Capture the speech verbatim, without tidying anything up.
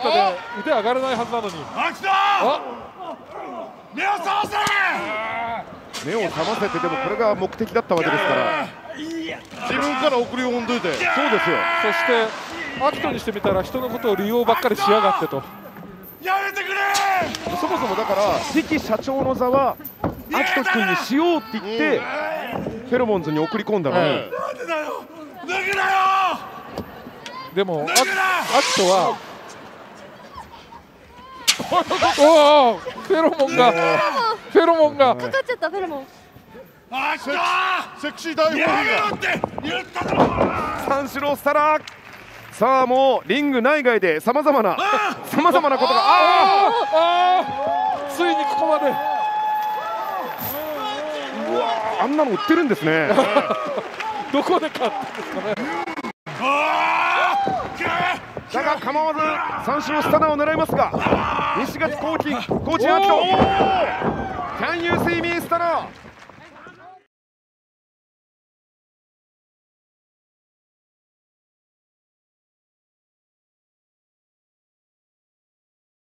方で腕上がらないはずなのに。目を覚ませ、目を覚ませて、でもこれが目的だったわけですから、自分から送りをんどいて。そうですよ。そしてアキトにしてみたら、人のことを利用ばっかりしやがってと。やめてくれ。そもそもだから次期社長の座はアキト君にしようって言ってフェロモンズに送り込んだのに、はい、なんでだよ、抜けだよ。でもアキトはおフェロモンがフェロモンがかかっちゃった。フェロモンあーセクシー大砲が三四郎スタラー。さあもうリング内外でさまざまなさまざまなことが、ああついにここまで。うわあんなの売ってるんですね。どこで買ったんですかね。だが構わず三四郎スタラーを狙いますが、西垣コーチンコーチンアキト。キャンユーシーミースタラー。